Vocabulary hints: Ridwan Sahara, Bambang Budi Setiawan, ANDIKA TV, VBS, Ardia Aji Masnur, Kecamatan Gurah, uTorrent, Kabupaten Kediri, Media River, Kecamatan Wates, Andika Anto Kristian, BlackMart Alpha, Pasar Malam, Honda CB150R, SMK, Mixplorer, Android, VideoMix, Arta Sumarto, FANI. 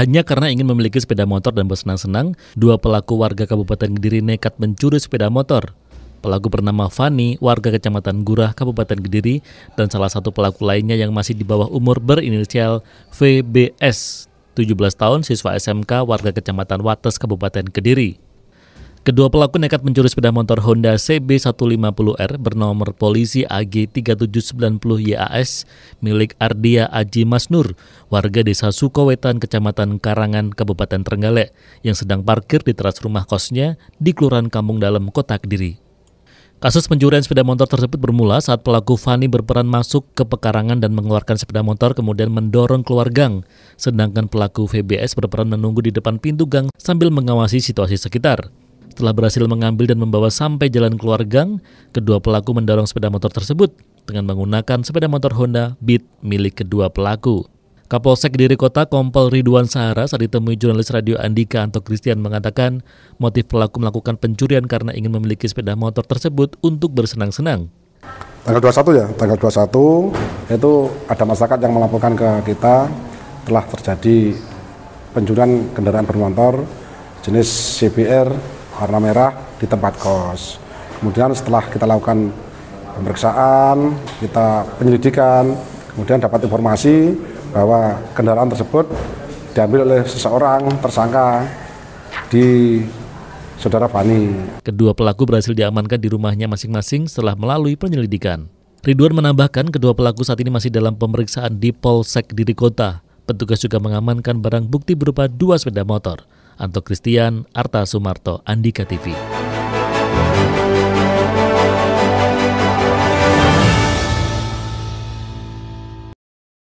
Hanya karena ingin memiliki sepeda motor dan bersenang-senang, dua pelaku warga Kabupaten Kediri nekat mencuri sepeda motor. Pelaku bernama Fani, warga Kecamatan Gurah, Kabupaten Kediri, dan salah satu pelaku lainnya yang masih di bawah umur berinisial VBS, 17 tahun, siswa SMK, warga Kecamatan Wates, Kabupaten Kediri. Kedua pelaku nekat mencuri sepeda motor Honda CB150R bernomor polisi AG3790YAS milik Ardia Aji Masnur, warga desa Sukowetan, Kecamatan Karangan, Kabupaten Trenggalek, yang sedang parkir di teras rumah kosnya di Kelurahan Kampung Dalam, Kota Kediri. Kasus pencurian sepeda motor tersebut bermula saat pelaku Fani berperan masuk ke pekarangan dan mengeluarkan sepeda motor kemudian mendorong keluar gang, sedangkan pelaku VBS berperan menunggu di depan pintu gang sambil mengawasi situasi sekitar. Setelah berhasil mengambil dan membawa sampai jalan keluar gang, kedua pelaku mendorong sepeda motor tersebut dengan menggunakan sepeda motor Honda Beat milik kedua pelaku. Kapolsek Kediri Kota Kompol Ridwan Sahara saat ditemui jurnalis radio Andika Anto Kristian mengatakan motif pelaku melakukan pencurian karena ingin memiliki sepeda motor tersebut untuk bersenang-senang. Tanggal 21 itu ada masyarakat yang melaporkan ke kita telah terjadi pencurian kendaraan bermotor jenis CBR warna merah di tempat kos. Kemudian setelah kita lakukan pemeriksaan, kita penyelidikan, kemudian dapat informasi bahwa kendaraan tersebut diambil oleh seseorang tersangka di saudara Fani. Kedua pelaku berhasil diamankan di rumahnya masing-masing setelah melalui penyelidikan. Ridwan menambahkan kedua pelaku saat ini masih dalam pemeriksaan di Polsek Kediri Kota. Petugas juga mengamankan barang bukti berupa dua sepeda motor. Anto Kristian, Arta Sumarto, ANDIKA TV.